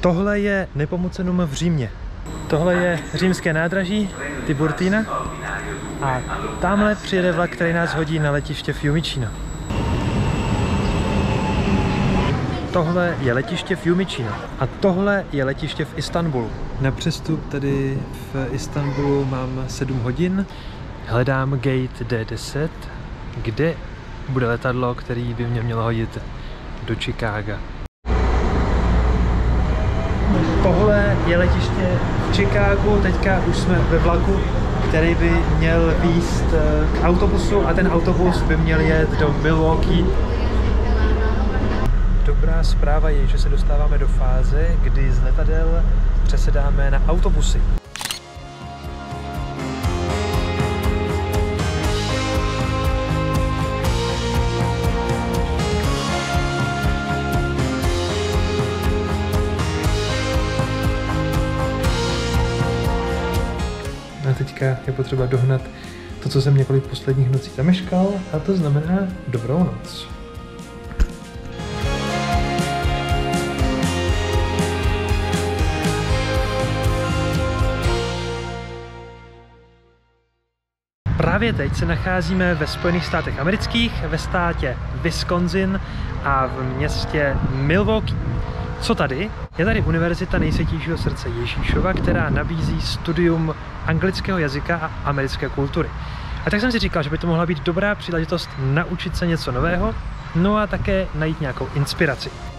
Tohle je Nepomucenum v Římě. Tohle je římské nádraží Tiburtina a tamhle přijede vlak, který nás hodí na letiště Fiumicino. Tohle je letiště Fiumicino a tohle je letiště v Istanbulu. Na přestup tady v Istanbulu mám 7 hodin. Hledám gate D10, kde bude letadlo, který by mě mělo hodit do Chicaga. Tohle je letiště v Chicagu, teďka už jsme ve vlaku, který by měl vést k autobusu a ten autobus by měl jet do Milwaukee. Dobrá zpráva je, že se dostáváme do fáze, kdy z letadel přesedáme na autobusy. A teďka je potřeba dohnat to, co jsem několik posledních nocí zameškal, a to znamená dobrou noc. Právě teď se nacházíme ve Spojených státech amerických, ve státě Wisconsin a v městě Milwaukee. Co tady? Je tady Univerzita nejsvětějšího srdce Ježíšova, která nabízí studium anglického jazyka a americké kultury. A tak jsem si říkal, že by to mohla být dobrá příležitost naučit se něco nového, no a také najít nějakou inspiraci.